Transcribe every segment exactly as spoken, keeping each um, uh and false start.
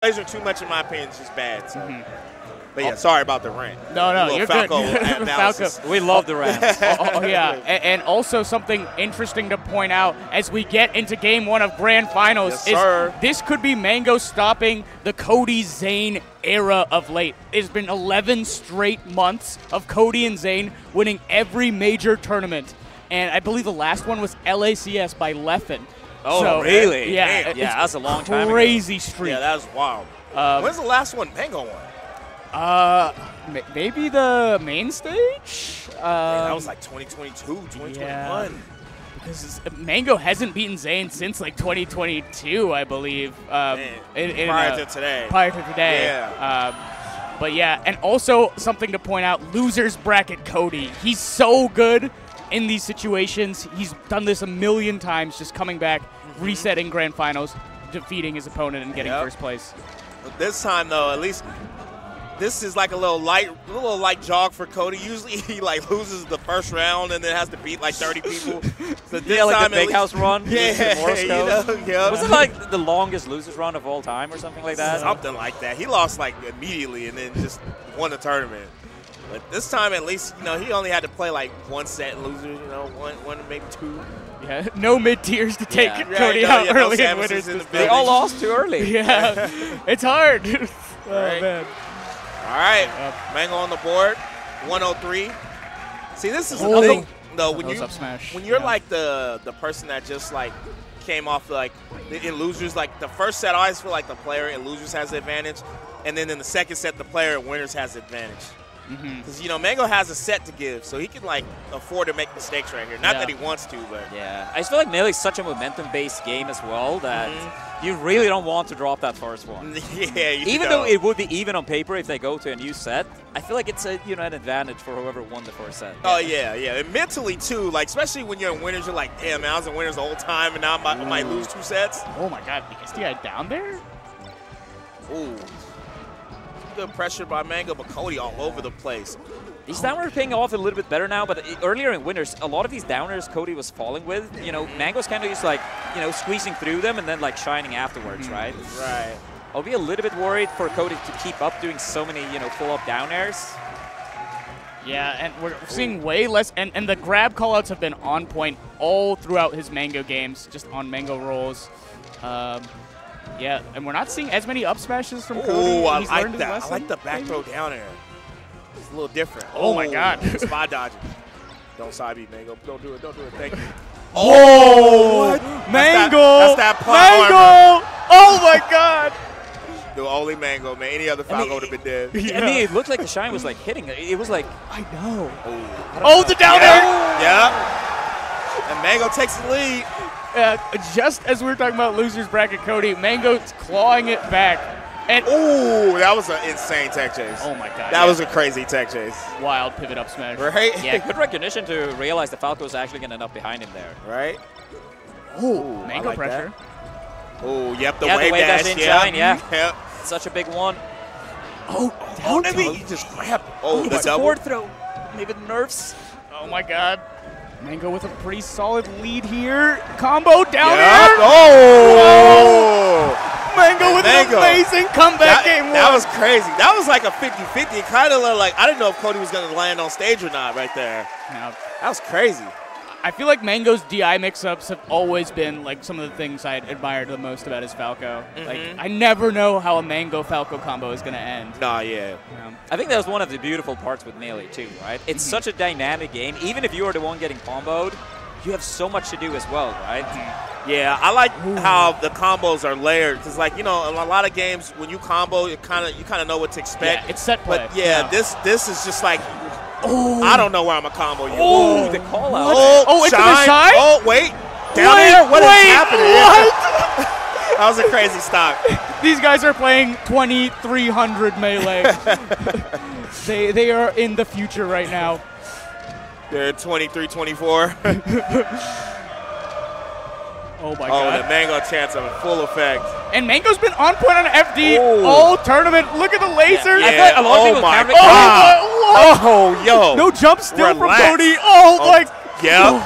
plays are too much, in my opinion, is just bad. So. Mm-hmm. But yeah, sorry about the rant. No, no, you're Falco good. Falco. We love the rant. oh, oh, yeah, and, and also something interesting to point out as we get into game one of Grand Finals yes, is sir. This could be Mango stopping the Cody Zain era of late. It's been eleven straight months of Cody and Zain winning every major tournament, and I believe the last one was L A C S by Leffen. Oh, so, really? Yeah, yeah, yeah, that was a long time ago. Crazy streak. Yeah, that was wild. Um, When's the last one Mango won? Uh, maybe the main stage? Um, Man, that was like twenty twenty-two, twenty twenty-one. Yeah, because Mango hasn't beaten Zain since like twenty twenty-two, I believe. Um, in, in prior a, to today. Prior to today. Yeah. Um, but yeah, and also something to point out, losers bracket Cody. He's so good in these situations. He's done this a million times, just coming back, mm-hmm. resetting Grand Finals, defeating his opponent and getting yep. first place. But this time, though, at least... This is like a little light, little light jog for Cody. Usually he like loses the first round and then has to beat like thirty people. So this yeah, like time the Bakehouse run. Yeah, you know, yeah. Was it like the longest losers run of all time or something like that? Something like that. He lost like immediately and then just won the tournament. But this time at least, you know, he only had to play like one set losers. You know, one, one maybe two. Yeah, no mid-tiers to take yeah. Cody yeah, out yeah, early in winners. The they all lost too early. Yeah, it's hard. Oh, right. man. All right, Mango on the board, one oh three. See, this is another thing, though, when, you, when you're yeah. like the the person that just like came off like in losers, like the first set, I always feel like the player in losers has the advantage, and then in the second set, the player in winners has the advantage. Because, mm-hmm. you know, Mango has a set to give, so he can, like, afford to make mistakes right here. Not yeah. that he wants to, but... Yeah. I just feel like Melee is such a momentum-based game as well that mm-hmm. you really don't want to drop that first one. yeah, you Even don't. Though it would be even on paper if they go to a new set, I feel like it's a, you know, an advantage for whoever won the first set. Oh, yeah, yeah. And mentally, too, like, especially when you're in winners, you're like, damn, man, I was in winners the whole time, and now I might, I might lose two sets. Oh, my God. Is the guy down there? Ooh. Good pressure by Mango, but Cody all over the place. These downers are paying off a little bit better now, but earlier in winners, a lot of these downers Cody was falling with, you know, Mango's kind of just like, you know, squeezing through them and then like shining afterwards, mm-hmm. right? Right. I'll be a little bit worried for Cody to keep up doing so many, you know, full up down airs. Yeah, and we're seeing way less, and, and the grab callouts have been on point all throughout his Mango games, just on Mango rolls. Um, Yeah, and we're not seeing as many up smashes from Cody. Oh, I like that. Lesson, I like the back maybe? Throw down air. It's a little different. Oh, oh my God. Spy dodging. Don't side beat, Mango. Don't do it. Don't do it. Thank you. Oh! What? Mango! That's that, that's that Mango! Armor. Oh, my God! The only Mango, man. Any other Falco would have been dead. Yeah. I mean, it looked like the shine was, like, hitting. It was like, I know. Oh, oh the down air! Yeah. yeah. And Mango takes the lead. Uh, just as we were talking about losers bracket Cody, Mango's clawing it back. And ooh, that was an insane tech chase. Oh, my God. That yeah. was a crazy tech chase. Wild pivot up smash. Right? Yeah, good recognition to realize that Falco's actually going to end up behind him there. Right? Ooh, Mango like pressure. Oh, yep, the yeah, wave, the wave dash. dash yep. Shine, yeah, yep. Such a big one. Oh, down oh, maybe he just grabbed. Oh, oh the double. Forward throw. Maybe the nerfs. Oh, my God. Mango with a pretty solid lead here. Combo down yep. air. Oh! Wow. Mango with Mango. An amazing comeback that, game one. That was crazy. That was like a fifty fifty. It kind of looked like, I didn't know if Cody was going to land on stage or not right there. No. That was crazy. I feel like Mango's D I mix-ups have always been like some of the things I admired the most about his Falco. Mm-hmm. Like, I never know how a Mango-Falco combo is going to end. Nah, yeah. Um, I think that was one of the beautiful parts with Melee, too, right? It's mm-hmm. such a dynamic game. Even if you are the one getting comboed, you have so much to do as well, right? Mm-hmm. Yeah, I like Ooh. How the combos are layered. Because, like, you know, in a lot of games, when you combo, you kind of you kind of know what to expect. Yeah, it's set play. But, yeah, no. this this is just like... Oh. I don't know where I'm a combo you. Oh, the call out. Oh, oh, it's shine. shine. Oh, wait. Down wait, there. What wait, is happening? What? That was a crazy stop. These guys are playing twenty-three hundred Melee. they they are in the future right now. They're twenty-three twenty-four. Oh, my oh, God. Oh, the Mango chance of full effect. And Mango's been on point on F D oh. all tournament. Look at the lasers. Yeah, yeah. I thought a lot oh, of my God. God. Oh, what? Oh, yo. No jump still Relax. From Cody. Oh, oh. like. Yep. Oh.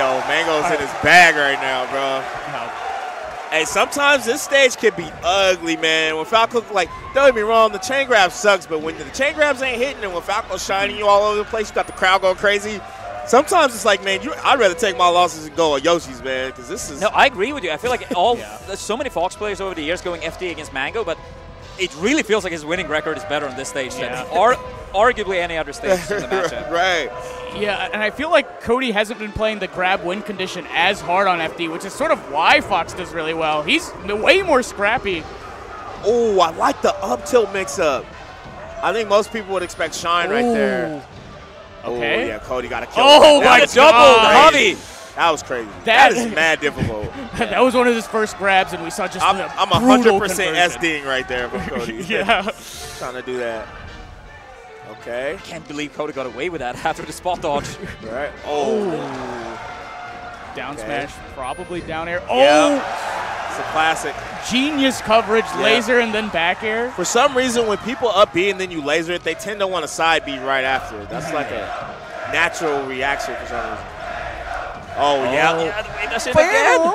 Yo, Mango's right. in his bag right now, bro. No. And sometimes this stage can be ugly, man. When Falco, like, don't get me wrong, the chain grab sucks, but when the chain grabs ain't hitting and when Falco's shining you all over the place, you got the crowd going crazy. Sometimes it's like, man, you, I'd rather take my losses and go on Yoshi's, man, because this is... No, I agree with you. I feel like all yeah. there's so many Fox players over the years going F D against Mango, but it really feels like his winning record is better on this stage yeah. than ar arguably any other stage in the matchup. Right. Yeah, and I feel like Cody hasn't been playing the grab win condition as hard on F D, which is sort of why Fox does really well. He's way more scrappy. Oh, I like the up tilt mix up. I think most people would expect Shine Ooh. right there. Okay. Oh, yeah, Cody got a kill. Oh, my double, Javi. That was crazy. That, that is mad difficult. Yeah. That was one of his first grabs, and we saw just I'm, a I'm brutal conversion. I'm one hundred percent SDing right there from Cody. yeah. Trying to do that. Okay. I can't believe Cody got away with that after the spot dodge. right. Oh. Ooh. Down okay. smash, probably down air. Oh! Yeah. It's a classic. Genius coverage, yeah. laser and then back air. For some reason, when people up B and then you laser it, they tend to want to side B right after. That's like a natural reaction for some reason. Oh, oh. yeah. yeah that's it again.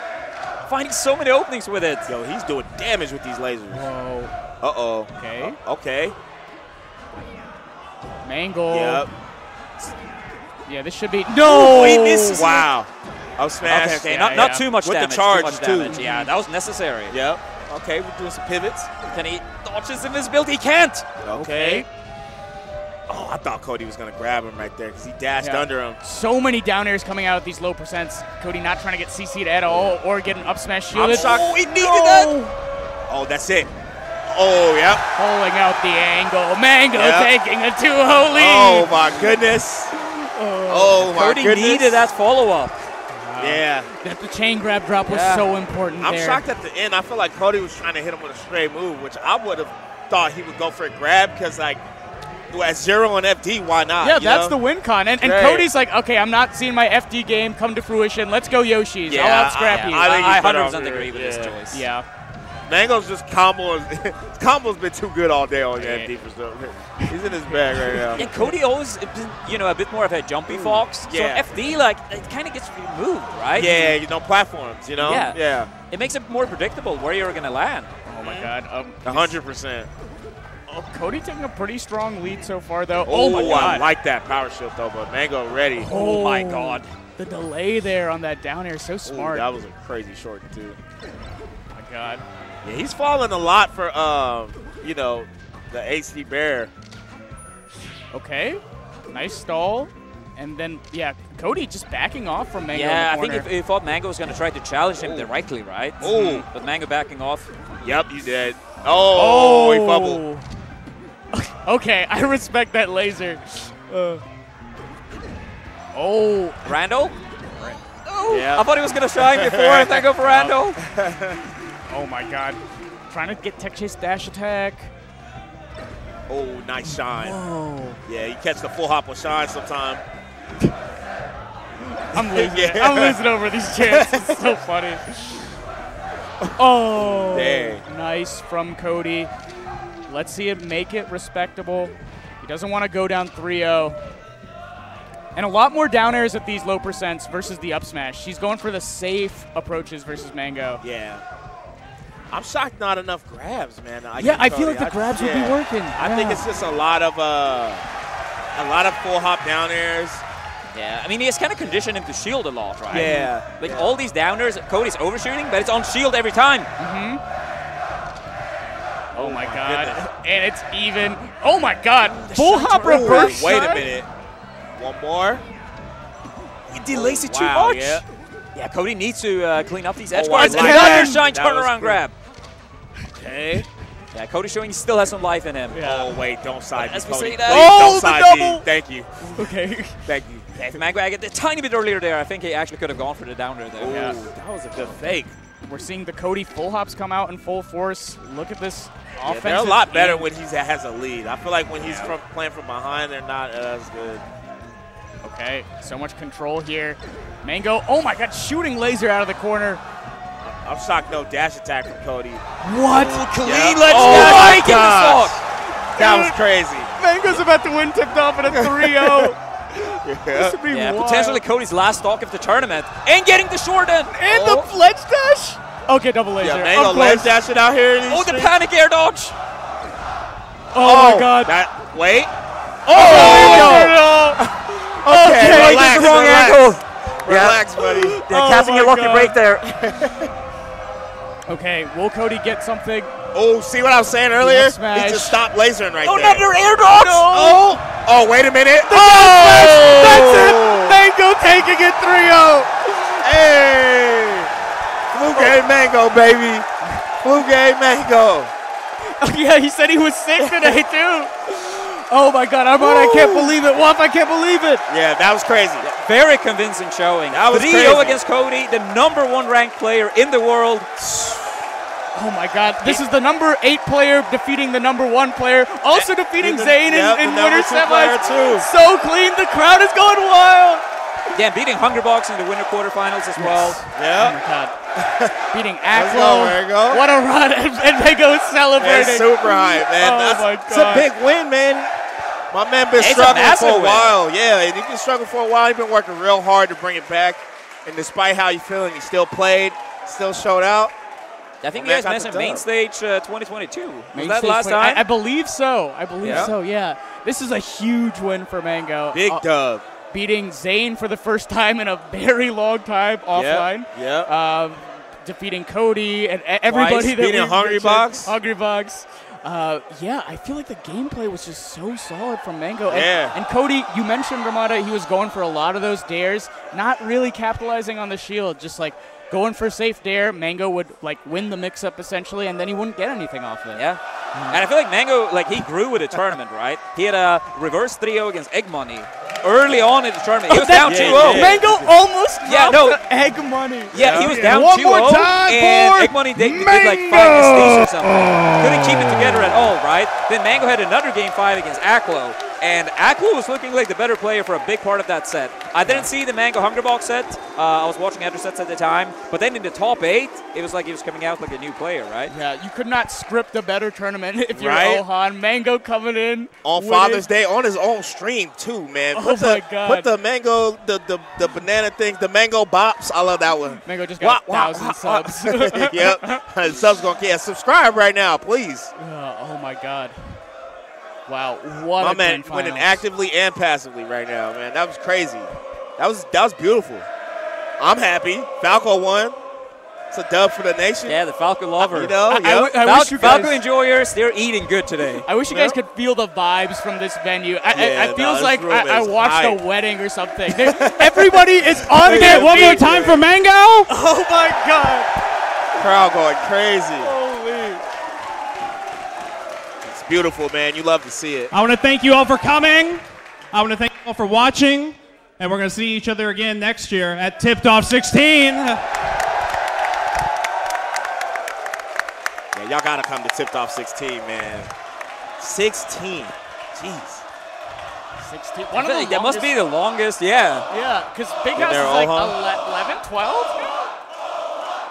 Finding so many openings with it. Yo, he's doing damage with these lasers. Whoa. Uh-oh. Okay. Uh, okay. Mangle. Yep. Yeah, this should be. No! He misses. Wow. Oh, smash. Okay, okay. Yeah, not, yeah. not too much with damage. With the charge, too. Much damage. Too. Yeah, that was necessary. Yep. Okay, we're doing some pivots. Can he dodge his invisibility? He can't. Okay. okay. Oh, I thought Cody was going to grab him right there because he dashed yeah. under him. So many down airs coming out at these low percents. Cody not trying to get C C'd at all or get an up smash shield. Oh, he needed no. that. Oh, that's it. Oh, yep. Pulling out the angle. Mango yep. taking a two oh lead. Oh, my goodness. Oh, oh my Cody goodness. Cody needed that follow-up. Wow. Yeah. That the chain grab drop was yeah. so important I'm there. shocked at the end. I feel like Cody was trying to hit him with a straight move, which I would have thought he would go for a grab because, like, at zero on F D, why not? Yeah, you that's know? the win con. And, and Cody's like, okay, I'm not seeing my F D game come to fruition. Let's go Yoshi's. Yeah, I'll out scrap you. I, I, I, I one hundred percent agree with yeah. this choice. Yeah. Mango's just combo. Combo's been too good all day on yeah. F D for stuff. He's in his bag right now. And yeah, Cody always, you know, a bit more of a jumpy mm. Fox. Yeah. So F D, like, it kind of gets removed, right? Yeah, you know, platforms, you know? Yeah. yeah. It makes it more predictable where you're going to land. Oh, my God. Um, one hundred percent. Oh, Cody taking a pretty strong lead so far, though. Oh, oh my God. I like that power shift, though, but Mango ready. Oh, oh, my God. The delay there on that down air is so smart. Ooh, that was a crazy short, too. Oh, my God. Yeah, he's falling a lot for, um, you know, the H D Bear. Okay. Nice stall. And then, yeah, Cody just backing off from Mango. Yeah, I think if, if he thought Mango was going to try to challenge him Ooh. directly, right? Oh. But Mango backing off. Yep, you did. Oh, oh, he bubbled. Okay, I respect that laser. Uh. Oh, Randall? Oh, yeah. I thought he was going to shine before and then go for Randall. Oh, my God. Trying to get tech chase dash attack. Oh, nice shine. Whoa. Yeah, you catch the full hop with shine sometime. I'm losing yeah. it. I'm losing over these chances. It's so funny. Oh, Dang. nice from Cody. Let's see him make it respectable. He doesn't want to go down three oh. And a lot more down airs at these low percents versus the up smash. She's going for the safe approaches versus Mango. Yeah. I'm shocked not enough grabs, man. I yeah, I feel like the I, grabs yeah. would be working. I yeah. think it's just a lot of uh, a lot of full hop down airs. Yeah, I mean, he has kind of conditioned him to shield a lot, right? Yeah. Like yeah. all these downers, Cody's overshooting, but it's on shield every time. Mm-hmm. Oh, my God. Goodness. And it's even. Oh, my God. Full hop reverse shot. Wait a minute. One more. He delays it too wow, much. Yeah. yeah, Cody needs to uh, clean up these edge guards. Oh, and another shine turnaround grab. Okay. Yeah, Cody showing he still has some life in him. Yeah. Oh, wait. Don't side me, Cody. Please oh, don't side me. Thank you. Okay. Thank you. Yeah, if Mango got a tiny bit earlier there, I think he actually could have gone for the downer there. Ooh, yeah. That was a good fake. We're seeing the Cody full hops come out in full force. Look at this offense. Yeah, they're a lot better when he has a lead. I feel like when he's from, playing from behind, they're not as good. Okay, so much control here. Mango, oh my God, shooting laser out of the corner. I'm shocked no dash attack from Cody. What? Oh, Khalid yeah. lets oh dash my gosh. That was crazy. Mango's about to win tipped off at a three oh. Yeah. This would be yeah, potentially Cody's last stock of the tournament. And getting the short end. And oh. the fledge dash. Okay, double laser. Yeah, Mango laser that shit out here. Oh, the panic air dodge. Oh, oh my God. That, wait. Oh, oh there we go. Okay, okay relax, the wrong relax. Angle. Relax, yeah. buddy. Yeah, oh casting your lucky break there. Okay, will Cody get something? Oh, see what I was saying earlier? He just stopped lasering right oh, there. Oh, not their air dogs! No. Oh, oh, wait a minute. The oh! That's it! Mango taking it three oh. Hey! Blue game Mango, baby. Blue game Mango. Oh, yeah, he said he was sick today, too. Oh, my God, Armada, I can't believe it. Womp, I can't believe it. Yeah, that was crazy. Very convincing showing. That was crazy. three oh against Cody, the number one ranked player in the world. Oh, my God. This is the number eight player defeating the number one player, also defeating Zain yep, in, in winner semis. So clean. The crowd is going wild. Yeah, beating HungryBox in the winner quarterfinals as yes. well. Yeah. Oh, my God. Beating Aklo. What a run. And, and Mango is celebrating. It's super hype, man. Oh, That's, my God. It's a big win, man. My man been it's struggling for a while. Win. Yeah, he's been struggling for a while. He's been working real hard to bring it back. And despite how you're feeling, he still played, still showed out. I think you guys mentioned Main Stage uh, twenty twenty-two. Was that last time? I, I believe so. I believe yeah. so, yeah. This is a huge win for Mango. Big uh, dub. Beating Zain for the first time in a very long time offline. Yeah. Yep. Um, defeating Cody and everybody Twice. that beating we HungryBox. HungryBox. Uh, yeah, I feel like the gameplay was just so solid from Mango. And, yeah. and Cody, you mentioned Armada. He was going for a lot of those dares, not really capitalizing on the shield, just like going for a safe dare. Mango would like win the mix-up essentially, and then he wouldn't get anything off it. Yeah. Mm. And I feel like Mango, like he grew with the tournament, right? He had a reverse three oh against Egg Money early on in the tournament. He was down two oh. Yeah, yeah. Mango almost dropped yeah, no. Egg Money. Yeah, he was down two oh. One more time and for Egg Money did, did like five mistakes or something. Oh. Couldn't keep it together at all, right? Then Mango had another game five against Aklo. And Aklo was looking like the better player for a big part of that set. I didn't see the Mango HungryBox set. Uh, I was watching other sets at the time. But then in the top eight, it was like he was coming out like a new player, right? Yeah, you could not script a better tournament if you're right? Ohan. Mango coming in. On winning. Father's Day, on his own stream too, man. Put oh the, my God. Put the Mango, the, the, the banana thing, the Mango bops. I love that one. Mango just got wow, a thousand wow, subs. Wow. Yep. Subs going to yeah, subscribe right now, please. Uh, oh, my God. Wow, what My man winning actively and passively right now, man. That was crazy. That was that was beautiful. I'm happy. Falco won. It's a dub for the nation. Yeah, the Falco lover. I, you know, I, yep. I, I Fal wish you guys, Falco enjoyers, they're eating good today. I wish you guys could feel the vibes from this venue. I, yeah, I, it feels no, like I, I watched hype. a wedding or something. Everybody is on it. One more time for Mango. Oh, my God. Crowd going crazy. Beautiful, man. You love to see it. I want to thank you all for coming. I want to thank you all for watching. And we're going to see each other again next year at Tipped Off sixteen. Yeah, y'all got to come to Tipped Off sixteen, man. sixteen. Jeez. sixteen. One of the that must be the longest, yeah. Yeah, because Big House is like eleven, twelve.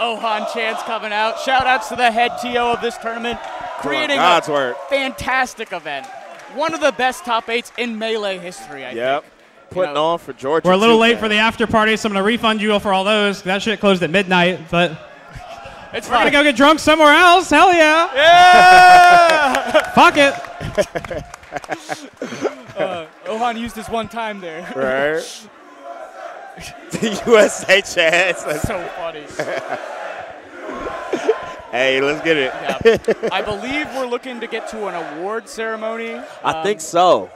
Ohan Chance coming out. Shout outs to the head T O of this tournament. Creating God's a work. fantastic event. One of the best top eights in Melee history, I yep. think. Putting you know, on for Georgia. We're a little too, late man. for the after party, so I'm going to refund you all for all those. That shit closed at midnight, but it's we're going to go get drunk somewhere else. Hell yeah. Yeah! Fuck it. uh, Ohan used his one time there. Right. The U S A chance. That's so funny. Hey, let's get it. Yeah. I believe we're looking to get to an award ceremony. I um, think so.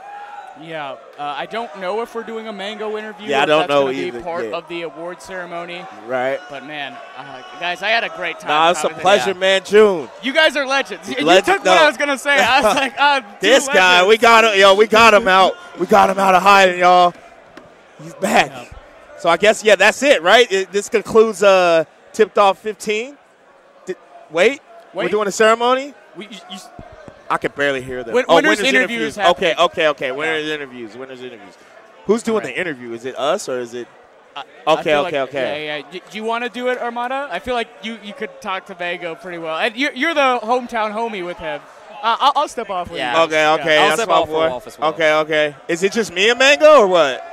Yeah. Uh, I don't know if we're doing a Mango interview. Yeah, I don't that's know either. That's going to be part yeah. of the award ceremony. Right. But, man, uh, guys, I had a great time. Nah, it's a pleasure, yeah. man. June. You guys are legends. Legend, you took no. what I was going to say. I was like, uh, this legends. guy, we got him. Yo, we got him out. We got him out of hiding, y'all. He's back. Yeah. So I guess, yeah, that's it, right? It, this concludes uh, Tipped Off fifteen. Wait, Wait, we're doing a ceremony? We, you, you I can barely hear them. Win oh, winners, winners interviews. interviews okay, okay, okay. Winners yeah. interviews. Winners interviews. Who's doing right. the interview? Is it us or is it? I, okay, I okay, like, okay. Yeah, yeah. Do you want to do it, Armada? I feel like you, you could talk to Mango pretty well. And you're, you're the hometown homie with him. Uh, I'll, I'll step off with yeah. you. Okay, okay. Yeah. I'll step off for office. Okay, okay. Is it just me and Mango or what?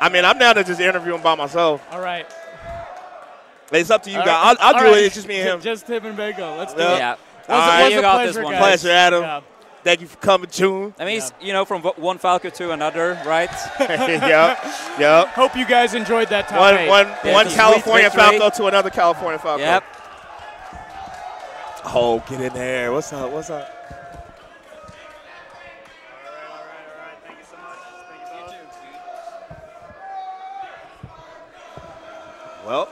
I mean, I'm down to just interviewing by myself. All right. It's up to you all guys. Right. I'll, I'll do right. it. It's just me and him. Just him and Mango. Let's do yeah. it. Yeah. All was, right, was you got pleasure, this one. Guys. Pleasure, Adam. Yeah. Thank you for coming, June. I mean, yeah. you know, from one Falco to another, right? Yep, yep. Hope you guys enjoyed that time. One, one, yeah, one California Falco to another California Falco. Yep. Oh, get in there. What's up? What's up? Well,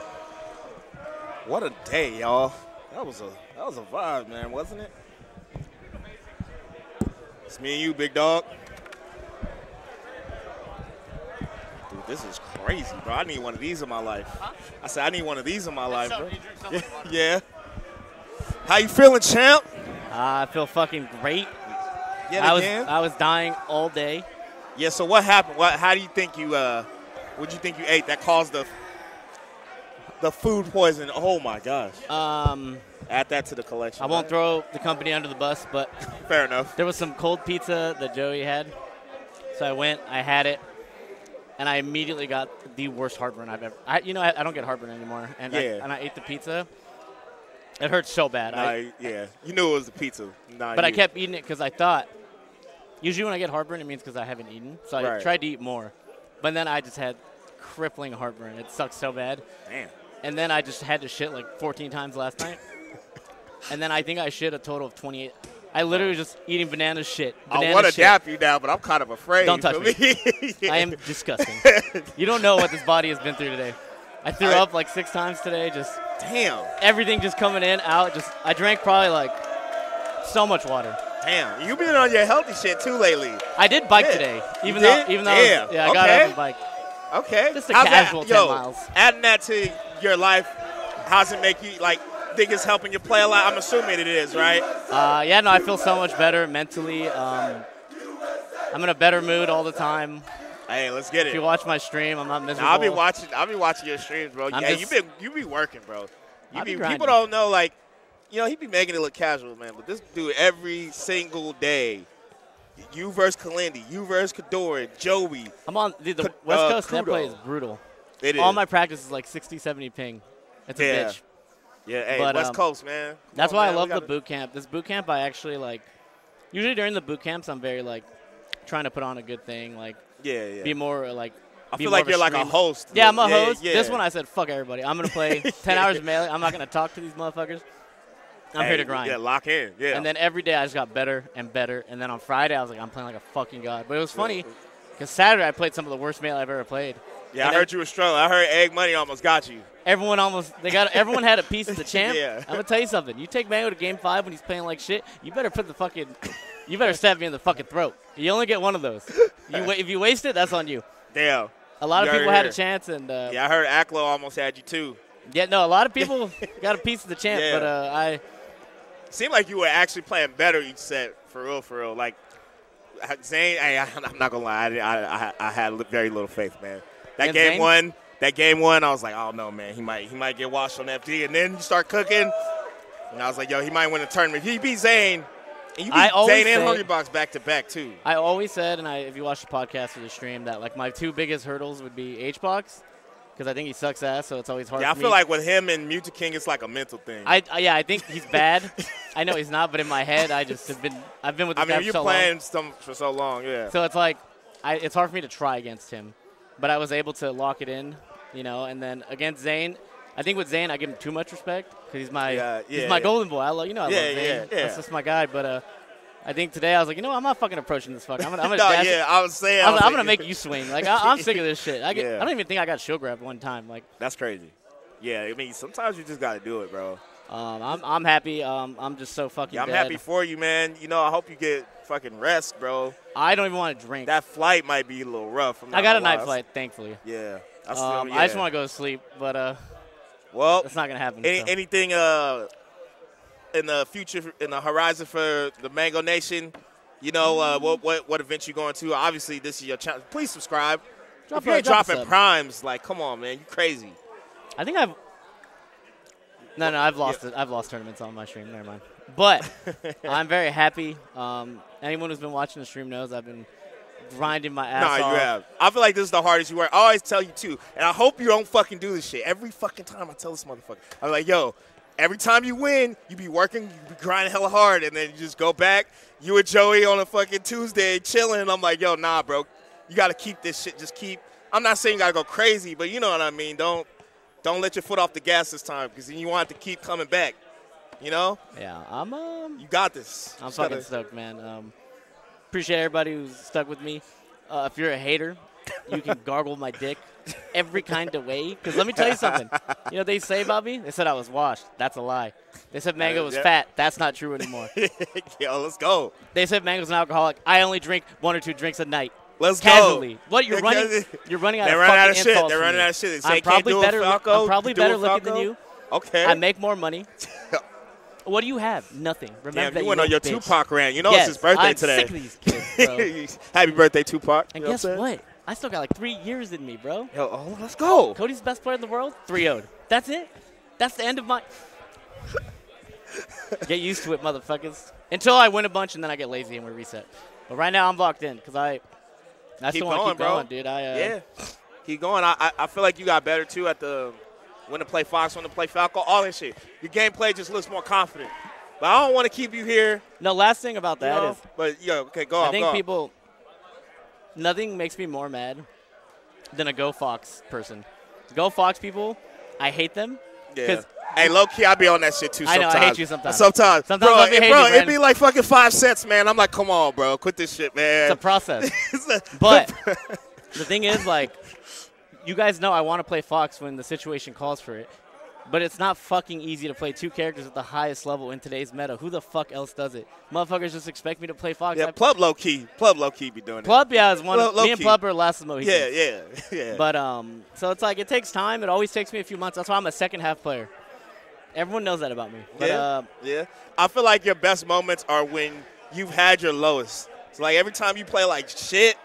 what a day, y'all. That was a that was a vibe, man, wasn't it? It's me and you, big dog. Dude, this is crazy, bro. I need one of these in my life. Huh? I said I need one of these in my life, bro. Yeah. yeah. How you feeling, champ? Uh, I feel fucking great. Yet I again? was I was dying all day. Yeah. So what happened? What? How do you think you? Uh, what do you think you ate that caused the? The food poison, oh my gosh. Um, Add that to the collection. I won't right? throw the company under the bus, but fair enough. There was some cold pizza that Joey had. So I went, I had it, and I immediately got the worst heartburn I've ever. I, you know, I, I don't get heartburn anymore. And, yeah. I, and I ate the pizza. It hurt so bad. Nah, I, yeah, you knew it was the pizza. Nah, but you. I kept eating it because I thought, usually when I get heartburn, it means because I haven't eaten. So I right. tried to eat more. But then I just had crippling heartburn. It sucks so bad. Damn. And then I just had to shit like fourteen times last night. And then I think I shit a total of twenty-eight. I literally was just eating banana shit. Banana I want to dap you now, but I'm kind of afraid. Don't touch me. yeah. I am disgusting. You don't know what this body has been through today. I threw I, up like six times today. Just damn. Everything just coming in, out. Just I drank probably like so much water. Damn. You've been on your healthy shit too lately. I did bike yeah. today. Even you though, did? even though damn. I was, yeah, I okay. got on the bike. Okay. Just a how's casual that, ten yo, miles. Adding that to your life, how's it make you, like, think it's helping you play a lot? I'm assuming it is, right? Uh, yeah, no, I feel so much better mentally. Um, I'm in a better mood all the time. Hey, let's get it. If you watch my stream, I'm not miserable. Nah, I'll be watching. I'll be watching your streams, bro. I'm yeah, just, you been you be working, bro. You be, be people don't know, like, you know, he be making it look casual, man. But this dude, every single day. You versus Kalindi, you versus Kadori, Joey. I'm on dude, the K West uh, Coast Kudo. Net play is brutal. It is. All my practice is like sixty, seventy ping. It's yeah. a bitch. Yeah, hey, but, West um, Coast, man. Come that's on, why man. I love the boot camp. This boot camp, I actually like. Usually during the boot camps, I'm very like trying to put on a good thing, like yeah, yeah. be more like. I feel like you're stream. like a host. Yeah, I'm a yeah, host. Yeah. This one, I said, fuck everybody. I'm gonna play ten yeah. hours of Melee. I'm not gonna talk to these motherfuckers. I'm hey, here to grind. Yeah, lock in. Yeah. And then every day I just got better and better. And then on Friday I was like, I'm playing like a fucking god. But it was funny because Saturday I played some of the worst Melee I've ever played. Yeah, and I heard you were struggling. I heard Egg Money almost got you. Everyone almost they got everyone had a piece of the champ. Yeah. I'm gonna tell you something. You take Mango to game five when he's playing like shit. You better put the fucking. You better stab me in the fucking throat. You only get one of those. You if you waste it, that's on you. Damn. A lot you of people had a chance and. Uh, yeah, I heard Aklo almost had you too. Yeah, no, a lot of people got a piece of the champ, yeah. but uh, I. Seemed like you were actually playing better, you said, for real, for real. Like, Zain, I, I'm not going to lie, I, I, I had very little faith, man. That game Zain? one, that game one, I was like, oh, no, man, he might he might get washed on F D. And then you start cooking, and I was like, yo, he might win the tournament. He beat Zain, and you beat Zain and HungryBox back-to-back, too. I always said, and I, if you watch the podcast or the stream, that, like, my two biggest hurdles would be HBox. Because I think he sucks ass, so it's always hard yeah, for me. Yeah, I feel like with him and Mew two King, it's like a mental thing. I uh, Yeah, I think he's bad. I know he's not, but in my head, I just have been – I've been with the guy for so long. I mean, you're so playing some for so long, yeah. So it's like I, it's hard for me to try against him. But I was able to lock it in, you know, and then against Zain, I think with Zain, I give him too much respect because he's my, yeah, yeah, he's my yeah. golden boy. I love, you know I yeah, love Zain. Yeah, yeah. That's just my guy, but uh, – I think today I was like, you know, I'm not fucking approaching this fuck. I'm gonna, I'm gonna no, dash yeah, it. I was saying, I'm, I'm like, gonna make you swing. Like I, I'm sick of this shit. I, get, yeah. I don't even think I got shield grab one time. Like that's crazy. Yeah, I mean, sometimes you just gotta do it, bro. Um, I'm, I'm happy. Um, I'm just so fucking. Yeah, I'm dead. happy for you, man. You know, I hope you get fucking rest, bro. I don't even want to drink. That flight might be a little rough. I got a night flight, thankfully. Yeah. I, still, um, yeah. I just want to go to sleep, but uh, well, that's not gonna happen. Any, so. Anything uh. in the future, in the horizon for the Mango Nation, you know, uh, what, what what events you going to? Obviously, this is your channel. Please subscribe. Drop if you ain't drop dropping primes, like, come on, man, you crazy. I think I've no, no, I've lost yeah. it. I've lost tournaments on my stream. Never mind. But I'm very happy. Um, anyone who's been watching the stream knows I've been grinding my ass off. Nah, you have. I feel like this is the hardest you work. I always tell you, too, and I hope you don't fucking do this shit. Every fucking time I tell this motherfucker, I'm like, yo, every time you win, you be working, you be grinding hella hard, and then you just go back. You and Joey on a fucking Tuesday chilling, and I'm like, yo, nah, bro. You got to keep this shit. Just keep. I'm not saying you got to go crazy, but you know what I mean. Don't don't let your foot off the gas this time because then you want to keep coming back. You know? Yeah, I'm um. You got this. I'm fucking gotta, stoked, man. Um, appreciate everybody who's stuck with me. Uh, if you're a hater, you can gargle my dick every kind of way. Because let me tell you something. You know what they say about me? They said I was washed. That's a lie. They said Mango was yeah. fat. That's not true anymore. Yo, let's go. They said Mango's an alcoholic. I only drink one or two drinks a night. Letce Casually. go. What you're running? You're running out of fucking out of shit. They're running out of shit. They say I'm probably can't do better. I'm probably better looking than you. Okay. I make more money. What do you have? Nothing. Remember Damn, that you went on your bitch. Tupac rant. You know yes, it's his birthday I'm today. I'm sick of these kids, bro. Happy birthday, Tupac. And you guess what, what? I still got like three years in me, bro. Yo, oh, let's go. Cody's best player in the world. three oh'd. That's it. That's the end of my. Get used to it, motherfuckers. Until I win a bunch and then I get lazy and we reset. But right now I'm locked in because I. I still want to keep going, dude. I, uh, yeah, keep going. I I feel like you got better too at the when to play Fox, when to play Falco, all that shit. Your gameplay just looks more confident. But I don't want to keep you here. No, last thing about that you know, is, but yo, okay, go on. I think go people. On. Nothing makes me more mad than a Go Fox person. Go Fox people, I hate them. Yeah. Hey, low key, I be on that shit too. Sometimes. I know, I hate you sometimes. Sometimes, sometimes bro, it, bro it'd be like fucking five cents, man. I'm like, come on, bro, quit this shit, man. It's a process. it's a but the thing is, like, you guys know I want to play Fox when the situation calls for it, but it's not fucking easy to play two characters at the highest level in today's meta. Who the fuck else does it? Motherfuckers just expect me to play Fox. Yeah, Plup low key, Plup low key be doing Plup, it. Plup, yeah, is one. Low, low me and Plup are last of the Yeah, yeah, yeah. But um, so it's like it takes time. It always takes me a few months. That's why I'm a second half player. Everyone knows that about me. But, yeah, uh, yeah. I feel like your best moments are when you've had your lowest. It's like every time you play like shit,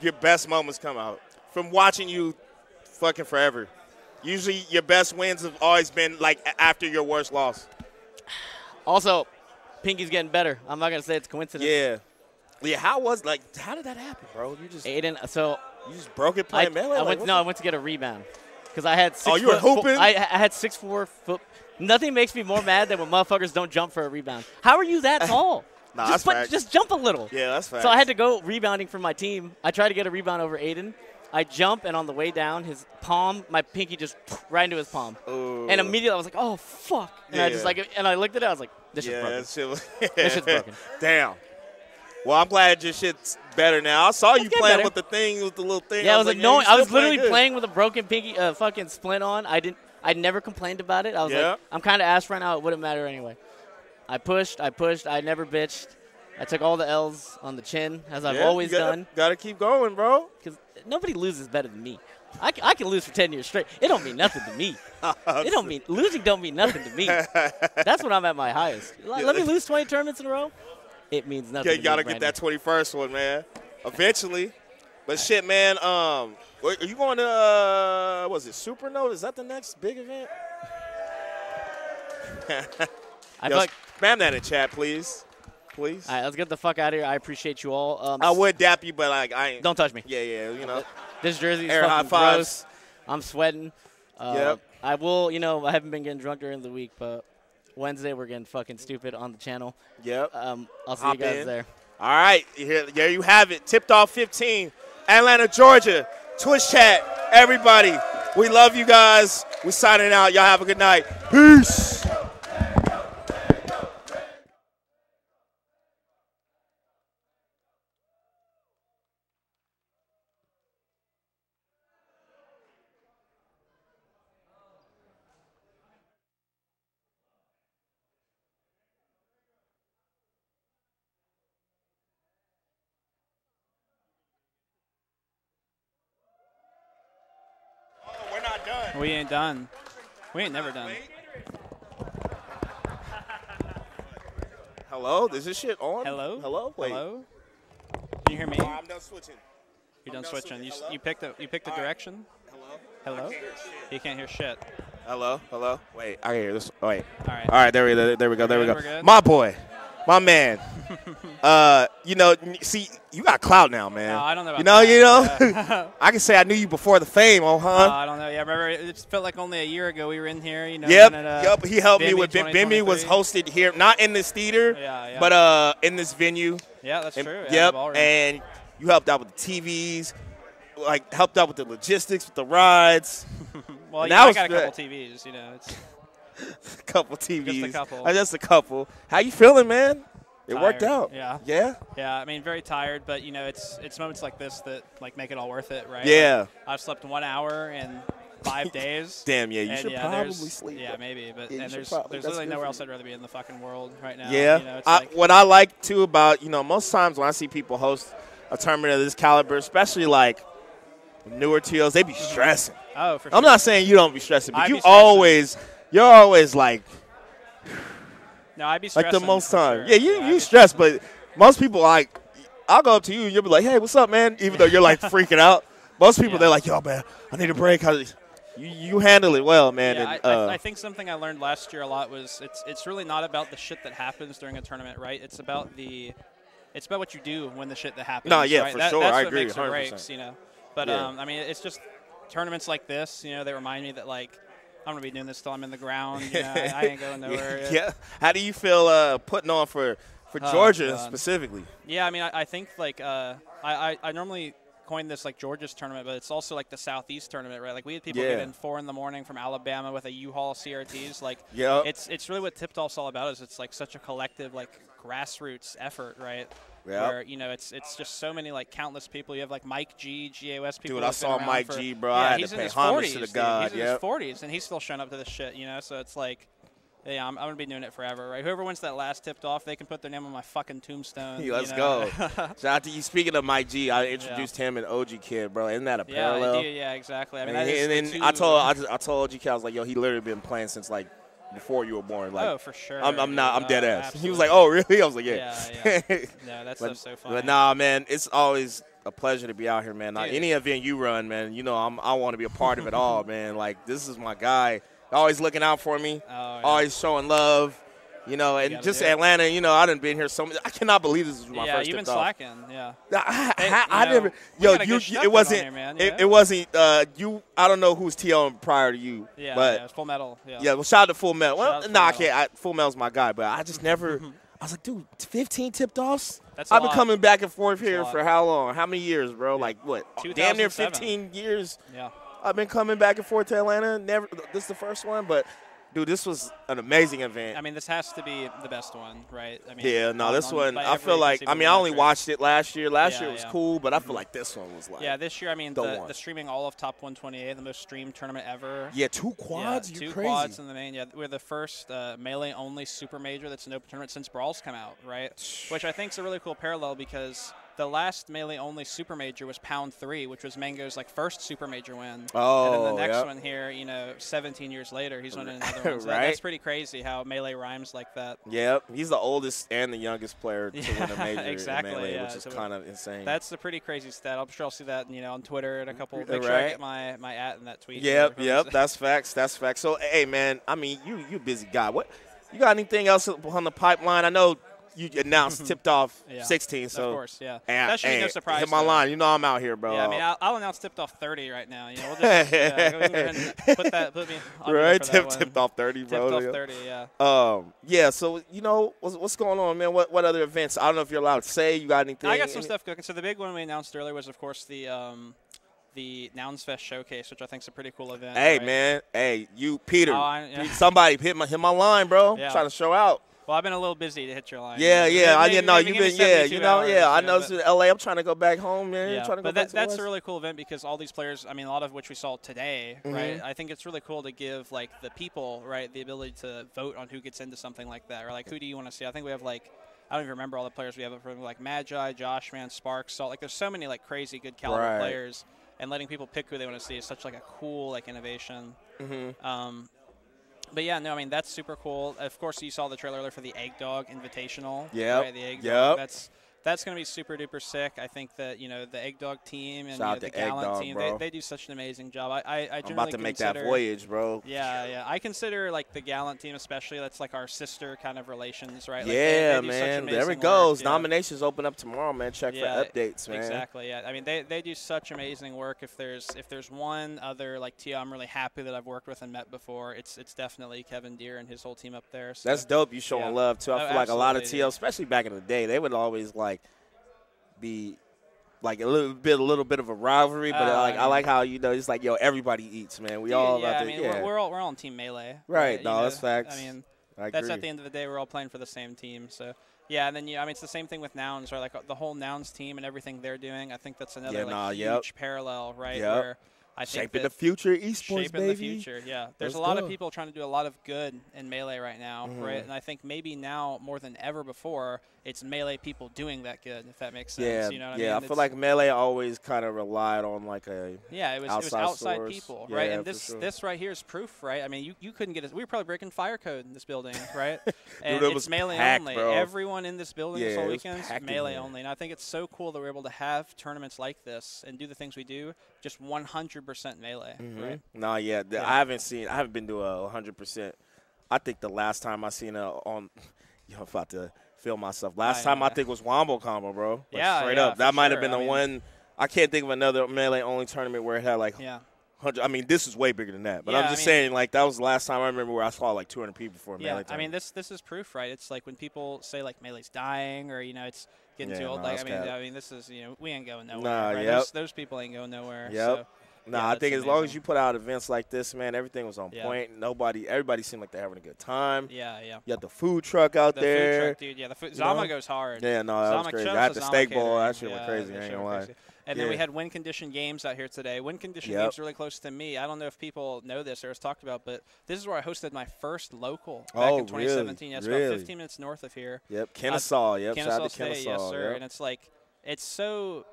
your best moments come out. From watching you fucking forever. Usually your best wins have always been like after your worst loss. Also, Pinky's getting better. I'm not going to say it's coincidence. Yeah. Yeah, how was like how did that happen, bro? You just Aiden, so you just broke it playing I, Melee? I like, went, no, it? I went to get a rebound. Because I had six oh, you were hooping? Four, I, I had six four foot. Nothing makes me more mad than when motherfuckers don't jump for a rebound. How are you that tall? nah, just, that's put, just jump a little. Yeah, that's fact. So I had to go rebounding for my team. I tried to get a rebound over Aiden. I jump, and on the way down, his palm, my pinky just right into his palm. Ooh. And immediately I was like, oh, fuck. And yeah. I just like, and I looked at it. I was like, this shit's yeah, broken. Shit was, yeah. This shit's broken. Damn. Well, I'm glad your shit's better now. I saw Let's you playing better. with the thing, with the little thing. Yeah, I was, I was like, no, I was literally playing, playing with a broken pinky, uh, fucking splint on. I didn't, I never complained about it. I was yeah. like, I'm kind of ass right now. It wouldn't matter anyway. I pushed, I pushed, I never bitched. I took all the L's on the chin, as I've yeah, always you gotta, done. Gotta keep going, bro. Because nobody loses better than me. I, I can lose for ten years straight. It don't mean nothing to me. It don't mean losing don't mean nothing to me. That's when I'm at my highest. Like, let me lose twenty tournaments in a row. It means nothing. Yeah, you gotta get that twenty-first one, man. Eventually, but shit, man. Um, are you going to? Uh, was it Supernova? Is that the next big event? I Yo, like spam that in chat, please, please. All right, let's get the fuck out of here. I appreciate you all. Um, I would dap you, but like I ain't. Don't touch me. Yeah, yeah, you know. This jersey is fucking high fives. Gross. I'm sweating. Uh, yep. I will. You know, I haven't been getting drunk during the week, but. Wednesday, we're getting fucking stupid on the channel. Yep. Um, I'll see Hop you guys in. there. All right. Here, there you have it. Tipped Off fifteen. Atlanta, Georgia. Twitch chat. Everybody. We love you guys. We're signing out. Y'all have a good night. Peace. We ain't done. We ain't never done. Hello? Is this shit on? Hello? Hello? Wait. Hello? Can you hear me? Oh, I'm done switching. You're I'm done switching. switching. You, you picked the, you picked the direction? Right. Hello? Hello? Can't you can't hear shit. Hello? Hello? Wait. I can hear this. Oh, wait. All right. All right. There we, there we go. There we go. My boy. my man. Uh, you know, see, you got clout now, man. No, I don't know about you know, that. You know, you know. I can say I knew you before the fame, oh, huh? Uh, I don't know. Yeah, I remember it just felt like only a year ago we were in here. You know, yep, at, uh, yep. He helped me with Bimmy was hosted here, not in this theater, yeah, yeah. but uh, in this venue. Yeah, that's and, true. Yeah, yep, and you helped out with the T Vs, like helped out with the logistics, with the rides. Well, yeah, I got a couple T Vs, you know. It's a couple T Vs. Just a couple. Uh, just a couple. How you feeling, man? It tired. Worked out. Yeah. Yeah. Yeah. I mean, very tired, but you know, it's it's moments like this that like make it all worth it, right? Yeah. Like, I've slept one hour in five days. Damn. Yeah. You and, should yeah, probably sleep. Yeah, maybe. But yeah, and there's probably, there's literally nowhere else I'd rather be in the fucking world right now. Yeah. You know, it's I, like, what I like too about you know most times when I see people host a tournament of this caliber, especially like newer T Os, they be stressing. Oh, for sure. I'm not saying you don't be stressing, but I'd you always you're always like. No, I'd be stressed. Like the most time. Sure. Yeah, you, yeah, you stress, but most people, like, I'll go up to you and you'll be like, hey, what's up, man? Even though you're, like, freaking out. Most people, yeah. they're like, yo, man, I need a break. You, you handle it well, man. Yeah, and, I, uh, I think something I learned last year a lot was it's it's really not about the shit that happens during a tournament, right? It's about the it's about what you do when the shit that happens. No, yeah, right? for that, sure. That's I what agree. Makes one hundred percent. Or breaks, you know. But, yeah. um, I mean, it's just tournaments like this, you know, they remind me that, like, I'm going to be doing this till I'm in the ground. You know, I, I ain't going nowhere. Yet. Yeah. How do you feel uh, putting on for, for oh, Georgia God. specifically? Yeah, I mean, I, I think, like, uh, I, I, I normally coin this, like, Georgia's tournament, but it's also, like, the Southeast tournament, right? Like, we had people yeah. get in four in the morning from Alabama with a U-Haul C R Ts. Like, yep. it's it's really what Tipped Off's all about is it's, like, such a collective, like, grassroots effort, right? Yep. Where, you know, it's it's just so many, like, countless people. You have, like, Mike G, G A West people. Dude, I saw Mike for, G, bro. Yeah, I had to pay homage to the god. Dude. He's yep. in his forties, and he's still showing up to this shit, you know? So it's like, yeah, I'm, I'm going to be doing it forever, right? Whoever wins that last Tipped Off, they can put their name on my fucking tombstone. Hey, let's you know? go. Shout out to you. Speaking of Mike G, I introduced yeah. him and O G Kid, bro. Isn't that a yeah, parallel? Yeah, yeah, exactly. I mean, and, that and, is and then I told, I, just, I told O G Kid, I was like, yo, he literally been playing since, like, before you were born. Like, oh, for sure. I'm, I'm not. I'm oh, dead ass. Absolutely. He was like, oh, really? I was like, yeah. yeah, yeah. No, that's but, so fun. But nah, man, it's always a pleasure to be out here, man. Like, any event you run, man, you know, I'm, I want to be a part of it all, man. Like, this is my guy. Always looking out for me. Oh, yeah. Always showing love. You know, and you just Atlanta, you know, I done been here so much. I cannot believe this was my yeah, first Tipped Off. Yeah, you've been slacking, yeah. I, I, it, I, I know, never. Yo, you, you, it wasn't, here, man. Yeah. It, it wasn't, uh, you, I don't know who's TOing prior to you. Yeah, but, yeah, it was Full Metal. Yeah, yeah well, shout out to Full Metal. Well, nah, Full I can't. I, Full Metal's my guy, but I just never, I was like, dude, fifteen Tipped Offs? That's I've been lot. coming back and forth That's here for how long? How many years, bro? Yeah. Like, what? Damn near fifteen years. Yeah. I've been coming back and forth to Atlanta. Never. This is the first one, but. Dude, this was an amazing event. I mean, this has to be the best one, right? I mean, yeah, no, this one, I feel like, I mean, I only watched it last year. Last year was cool, but I feel like this one was like yeah, this year, I mean, the, the streaming all of Top one twenty-eight, the most streamed tournament ever. Yeah, two quads? You're crazy. Two quads in the main. Yeah, we're the first uh, Melee-only Super Major that's an open tournament since Brawl's come out, right? Which I think is a really cool parallel because the last Melee-only Super Major was Pound three, which was Mango's, like, first Super Major win. Oh, and then the next yep. one here, you know, seventeen years later, he's winning another one. So right? that, that's pretty crazy how Melee rhymes like that. Yep. He's the oldest and the youngest player to win a major exactly, in Melee, yeah. which is so kind of insane. That's a pretty crazy stat. I'm sure I'll see that, you know, on Twitter in a couple of pictures. Right. Sure I get my, my at in that tweet. Yep, yep. That's facts. That's facts. So, hey, man, I mean, you you busy guy. What? You got anything else on the pipeline? I know. You announced Tipped Off yeah. sixteen, so. Of course, yeah. And, that should be no surprise. Hit my though. line. You know I'm out here, bro. Yeah, I mean, I'll, I'll announce Tipped Off thirty right now. You know, we'll just yeah, we put that, put me on right? Tip, Tipped Off thirty, bro. Tipped Off thirty, yeah. Um, yeah, so, you know, what's, what's going on, man? What what other events? I don't know if you're allowed to say. You got anything? I got some Any? stuff cooking. So the big one we announced earlier was, of course, the um, the Nouns Fest Showcase, which I think is a pretty cool event. Hey, right? man. Hey, you, Peter. Oh, I, yeah. Somebody hit my, hit my line, bro. Yeah. I'm trying to show out. Well, I've been a little busy to hit your line. Yeah, yeah, yeah. I didn't know you've been. Yeah, you know, hours, yeah. I you know, know it's in L A. I'm trying to go back home, man. Yeah, trying to but go that, back to that's a really cool event because all these players. I mean, a lot of which we saw today, mm-hmm. right? I think it's really cool to give like the people, right, the ability to vote on who gets into something like that, or like who do you want to see? I think we have like. I don't even remember all the players we have up from like Magi, Joshman, Sparks, Salt. Like, there's so many like crazy good caliber right. players, and letting people pick who they want to see is such like a cool like innovation. Mm-hmm. Um, But, yeah, no, I mean, that's super cool. Of course, you saw the trailer earlier for the Egg Dog Invitational. Yeah. Right? The Egg yep. Dog. That's that's going to be super duper sick. I think that, you know, the Egg Dog team and you know, the Gallant Dog, team, they, they do such an amazing job. I, I, I generally I'm about to make consider, that voyage, bro. Yeah, yeah. I consider, like, the Gallant team especially, that's like our sister kind of relations, right? Like, yeah, they, they man. There it goes. Work, Nominations know? Open up tomorrow, man. Check yeah, for updates, man. Exactly, yeah. I mean, they, they do such amazing work. If there's if there's one other, like, T O I'm really happy that I've worked with and met before, it's it's definitely Kevin Deere and his whole team up there. So. That's dope. You showing yeah. love, too. I feel oh, like a lot of T O, especially back in the day, they would always, like, be like a little bit, a little bit of a rivalry, but uh, like I, mean, I like how you know it's like yo, everybody eats, man. We dude, all yeah, about I mean, to, yeah. we're, we're all we're all on Team Melee, right? right no, know? That's facts. I mean, I that's agree. At the end of the day, we're all playing for the same team, so. Yeah, and then, yeah, I mean, it's the same thing with Nouns, right? Like, the whole Nouns team and everything they're doing, I think that's another, yeah, nah, like, yep. huge parallel, right? Yep. Where I think shaping the future, esports, shaping baby. the future, yeah. There's Let's a lot go. of people trying to do a lot of good in Melee right now, mm-hmm. right? And I think maybe now, more than ever before, it's Melee people doing that good, if that makes sense. Yeah, you know what yeah I, mean? I feel like Melee always kind of relied on, like, a Yeah, it was outside, it was outside people, right? Yeah, and this sure. this right here is proof, right? I mean, you, you couldn't get it. We were probably breaking fire code in this building, right? And Dude, it it's Melee packed, only. Bro. Everyone in this building yeah, this whole weekend Melee only, and I think it's so cool that we're able to have tournaments like this and do the things we do just one hundred percent Melee. Mm-hmm. Right? No, yeah, the, yeah, I haven't seen, I haven't been to a one hundred percent. I think the last time I seen a on, you know, I'm about to feel myself. Last I time know, I yeah. think was Wombo Combo, bro. Like, yeah, straight yeah, up. That might have sure. been the I mean, one. I can't think of another Melee only tournament where it had like. Yeah. I mean, this is way bigger than that. But yeah, I'm just I mean, saying, like, that was the last time I remember where I saw, like, two hundred people before yeah, Melee. I mean, this this is proof, right? It's like when people say, like, Melee's dying or, you know, it's getting yeah, too old. No, like, I mean, I mean, this is, you know, we ain't going nowhere. Nah, right? yep. those, those people ain't going nowhere. Yep. So, nah, yeah, I think amazing. as long as you put out events like this, man, everything was on yeah. point. Nobody, everybody seemed like they're having a good time. Yeah, yeah. You got the food truck out the there. The food truck, dude. Yeah, the food. Zama you know? goes hard. Yeah, no, that Zama was crazy. I had the steak bowl. That shit went crazy. I ain't gonna lie. And yeah. then we had Win Condition Games out here today. Win Condition yep. Games really close to me. I don't know if people know this or it's talked about, but this is where I hosted my first local back oh, in twenty seventeen. Really? Yes, really? About fifteen minutes north of here. Yep, Kennesaw. Uh, yep, Kennesaw Shout State, to Kennesaw. Yes, sir. Yep. And it's like, it's so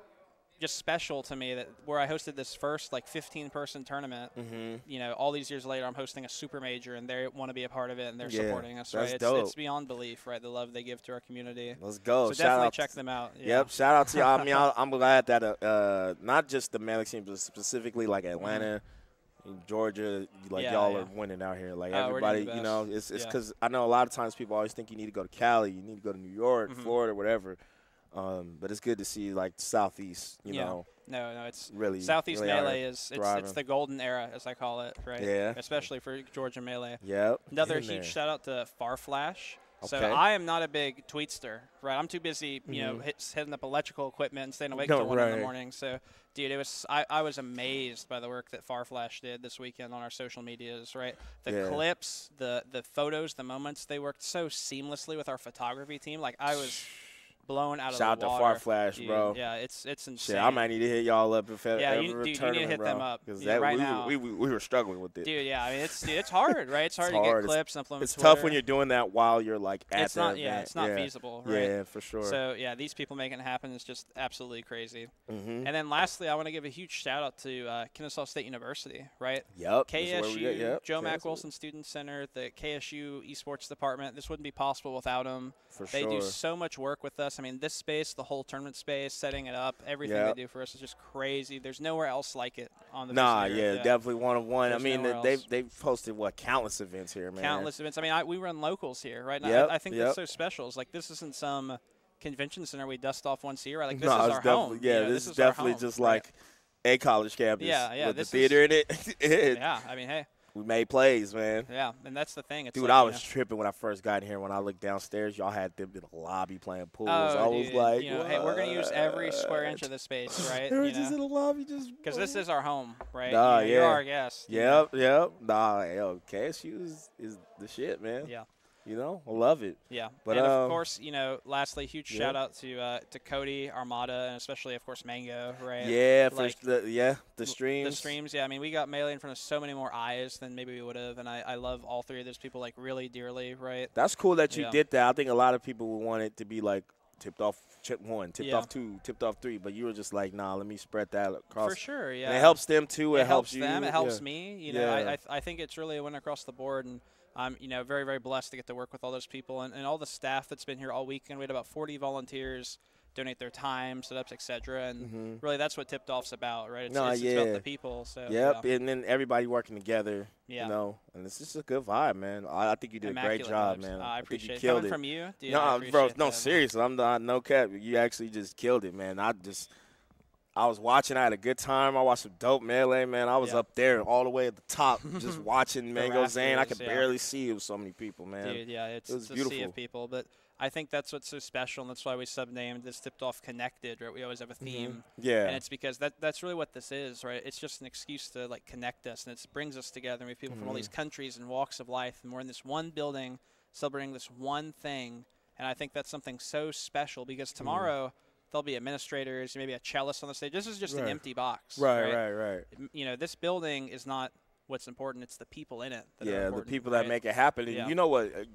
just special to me that where I hosted this first like fifteen person tournament, mm-hmm. you know, all these years later, I'm hosting a super major and they want to be a part of it and they're yeah, supporting us. Right? That's it's, dope. it's beyond belief, right? The love they give to our community. Let's go. So shout definitely out check them out. Yep. Know. Shout out to y'all. I mean, I'm glad that uh, uh, not just the Melee team, but specifically like Atlanta, mm-hmm. and Georgia, like y'all yeah, yeah. are winning out here. Like uh, everybody, you know, it's because it's yeah. I know a lot of times people always think you need to go to Cali, you need to go to New York, mm-hmm. Florida, whatever. Um, but it's good to see like Southeast, you yeah. know. No, no, it's really Southeast really Melee is it's, it's the golden era, as I call it, right? Yeah. Especially for Georgia Melee. Yep. Another huge there. shout out to Far Flash. Okay. So I am not a big tweetster, right? I'm too busy, you mm-hmm. know, hit, hitting up electrical equipment and staying awake no, till one right. in the morning. So, dude, it was I, I was amazed by the work that Far Flash did this weekend on our social medias, right? The yeah. clips, the the photos, the moments, they worked so seamlessly with our photography team. Like I was. blown out Shout of the water. Shout out to Far Flash, dude. bro. Yeah, it's it's insane. Shit, I might need to hit y'all up if yeah, ever you, dude, you need to hit bro. them up because yeah, right we, now we, we, we were struggling with it. Dude, yeah, I mean it's dude, it's hard, right? It's hard it's to hard. get clips. It's, it's tough when you're doing that while you're like at it's the not, event. Yeah, it's not yeah. feasible, right? Yeah, for sure. So yeah, these people making it happen is just absolutely crazy. Mm-hmm. And then lastly, I want to give a huge shout out to uh, Kennesaw State University, right? Yep. K S U, get, yep. Joe Mack Wilson Student Center, the K S U esports department. This wouldn't be possible without them. For sure. They do so much work with us. I mean, this space, the whole tournament space, setting it up, everything yep. they do for us is just crazy. There's nowhere else like it on the Nah, yeah, yeah, definitely one of one. There's I mean, they've, they've posted, what, countless events here, man. Countless events. I mean, I, we run locals here, right? Yep, I, I think yep. that's so special. It's like this isn't some convention center we dust off once a year. Right? Like, this no, is our home. Yeah, you know, this, this is definitely home, just like right? a college campus yeah, yeah, with the theater in it. yeah, I mean, hey. We made plays, man. Yeah, and that's the thing. It's dude, like, I was know. tripping when I first got here. When I looked downstairs, y'all had them in the lobby playing pool. Oh, I dude, was like, you know, hey, we're going to use every square inch of this space, right? They were just know? in the lobby. just Because this is our home, right? Nah, you know, yeah. You're our guest. Yep, you know? yep. Nah, yo, K S U is, is the shit, man. Yeah. You know, I love it. Yeah. But, and, um, of course, you know, lastly, huge yeah. shout-out to uh, to Cody, Armada, and especially, of course, Mango, right? Yeah, like, the, yeah, the streams. The streams, yeah. I mean, we got Melee in front of so many more eyes than maybe we would have, and I, I love all three of those people, like, really dearly, right? That's cool that you yeah. did that. I think a lot of people would want it to be, like, tipped off chip one, tipped yeah. off two, tipped off three, but you were just like, nah, let me spread that across. For sure, yeah. And it helps them, too. It, it helps, helps you. them. It helps yeah. me. You know, yeah. I, I, th I think it's really a win across the board, and I'm, you know, very, very blessed to get to work with all those people and, and all the staff that's been here all weekend. We had about forty volunteers donate their time, sit-ups, et cetera. And mm-hmm. really, that's what Tipped Off's about, right? It's, no, it's, yeah. it's about the people. So, yep, yeah. and then everybody working together, yeah. you know. And it's just a good vibe, man. I, I think you did Immaculate a great job, vibes. man. Uh, I, I appreciate think you it. Coming it. from you. Dude, no, bro, no, that, seriously. Man. I'm the, no cap. You actually just killed it, man. I just – I was watching. I had a good time. I watched some dope Melee, man. I was yep. up there all the way at the top just watching Mango Zain. I could yeah. barely see it with so many people, man. Dude, yeah, it's, it was it's beautiful. a sea of people, but – I think that's what's so special, and that's why we subnamed this Tipped Off Connected, right? We always have a theme. Mm-hmm. Yeah. And it's because that that's really what this is, right? It's just an excuse to, like, connect us, and it brings us together. And we have people mm-hmm. from all these countries and walks of life, and we're in this one building celebrating this one thing. And I think that's something so special because tomorrow mm. there'll be administrators, maybe a cellist on the stage. This is just right. an empty box. Right, right, right, right. You know, this building is not what's important. It's the people in it that yeah, are important. Yeah, the people right? that make it happen. And yeah. you know what uh, –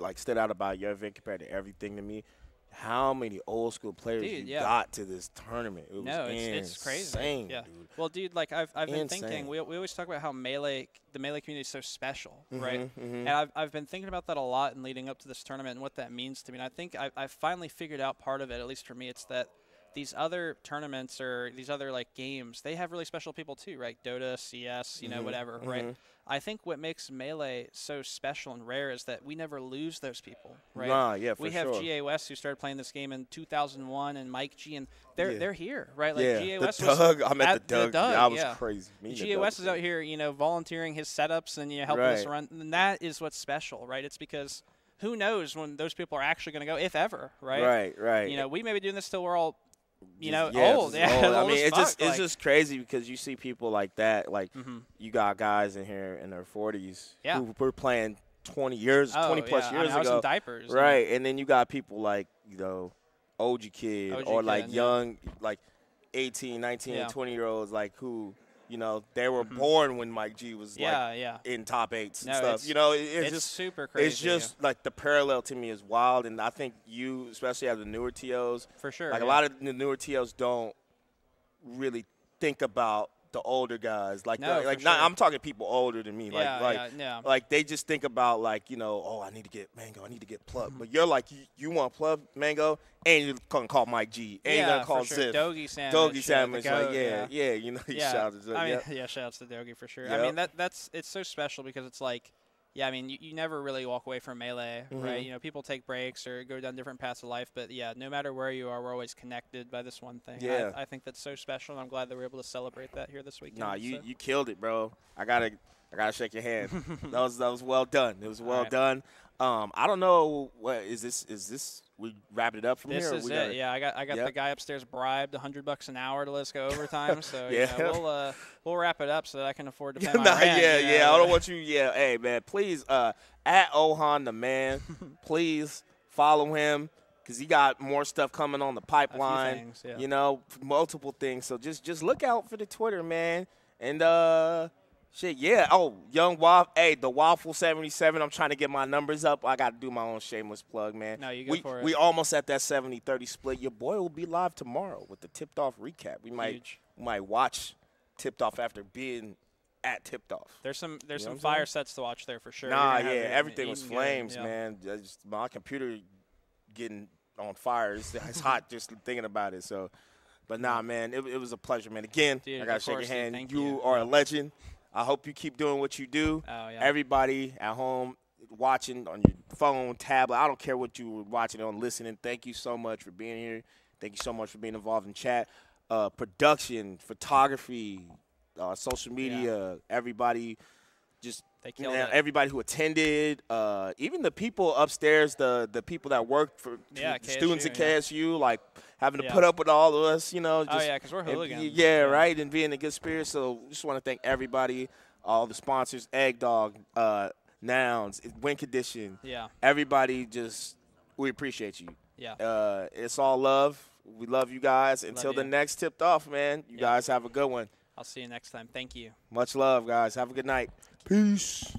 like stood out about your event compared to everything to me, how many old school players dude, you yeah. got to this tournament. It was no, it's, it's crazy. Insane, yeah. dude. Well, dude, like I've, I've been insane. thinking, we, we always talk about how Melee, the Melee community is so special, mm-hmm, right? Mm-hmm. And I've, I've been thinking about that a lot in leading up to this tournament and what that means to me. And I think I, I've finally figured out part of it, at least for me, it's that these other tournaments or these other like games, they have really special people too, right? Dota, C S, you know, mm-hmm, whatever, mm-hmm. right? I think what makes Melee so special and rare is that we never lose those people, right? Nah, yeah, for we have sure. G A West who started playing this game in two thousand one, and Mike G, and they're yeah. they're here, right? Like yeah. G A West. The Doug, I'm at the Doug. The Doug yeah, I was yeah. crazy. Me G A West is out here, you know, volunteering his setups and you know, helping right. us run, and that is what's special, right? It's because who knows when those people are actually going to go, if ever, right? Right, right. You know, we may be doing this till we're all. You know, yeah, old. Yeah, old. I mean, it's just like, it's just crazy because you see people like that. Like, mm-hmm. you got guys in here in their forties yeah. who were playing twenty years, oh, twenty plus yeah. years I mean, I was ago, in diapers, right? Man. And then you got people like you know, O G Kid O G or like Kid, young, yeah. like eighteen, nineteen, yeah. and twenty year olds, like who. You know, they were mm-hmm. born when Mike G was, yeah, like, yeah. in top eights and no, stuff. You know, it, it's, it's just super crazy. It's just, yeah. like, the parallel to me is wild. And I think you, especially as the newer T Os. For sure. Like, yeah. a lot of the newer T Os don't really think about the older guys. Like, no, like not, sure. I'm talking people older than me. Like, yeah, like, yeah, yeah. like, they just think about, like, you know, oh, I need to get Mango. I need to get Plup. Mm-hmm. But you're like, you, you want Plup, Mango, and you're going to call Mike G. And yeah, you're going to call sure. Ziff. Dogi Sandwich. Dogi Sandwich. Goat, like, yeah, yeah, yeah, you know, he yeah. shouts to Dogi. I mean, yeah, shouts to Dogi for sure. Yep. I mean, that that's it's so special because it's like, yeah, I mean, you, you never really walk away from Melee, mm-hmm. right? You know, people take breaks or go down different paths of life. But, yeah, no matter where you are, we're always connected by this one thing. Yeah. I, I think that's so special, and I'm glad that we're able to celebrate that here this weekend. Nah, you, so. you killed it, bro. I got to I gotta shake your hand. that was that was well done. It was well right. done. Um, I don't know what is this is this we wrapping it up from this here. This is we it. Yeah, I got I got yep. the guy upstairs bribed a hundred bucks an hour to let us go overtime. So yeah, you know, we'll uh, we'll wrap it up so that I can afford to pay my nah, rent. Yeah, you know? yeah. I don't want you. Yeah, hey man, please uh, at Ohan the man, please follow him because he got more stuff coming on the pipeline. Things, yeah. You know, multiple things. So just just look out for the Twitter, man, and. uh Shit, yeah. Oh, Young Waffle. Hey, the Waffle seventy-seven. I'm trying to get my numbers up. I got to do my own shameless plug, man. No, you go we, for it. We almost at that seventy thirty split. Your boy will be live tomorrow with the Tipped Off recap. We might Huge. might watch Tipped Off after being at Tipped Off. There's some there's you know some fire sets to watch there for sure. Nah, yeah. Everything was flames, yeah. man. Just my computer getting on fire. It's, it's hot just thinking about it. So, But, nah, man, it, it was a pleasure, man. Again, Dude, I got to shake your hand. Thank you you are a legend. I hope you keep doing what you do. Oh, yeah. Everybody at home watching on your phone, tablet, I don't care what you were watching on, listening. Thank you so much for being here. Thank you so much for being involved in chat. Uh, production, photography, uh, social media, yeah. everybody just they killed you know, it. Everybody who attended, uh, even the people upstairs, the the people that worked for yeah, K S U, students at yeah. K S U, like having to yeah. put up with all of us, you know. Just, oh, yeah, because we're hooligans. And, yeah, right, and being in good spirit. So just want to thank everybody, all the sponsors, Egg Dog, uh, Nouns, Win Condition. Yeah. Everybody just – we appreciate you. Yeah. Uh, it's all love. We love you guys. Until love the you. next Tipped Off, man, you yeah. guys have a good one. I'll see you next time. Thank you. Much love, guys. Have a good night. Peace.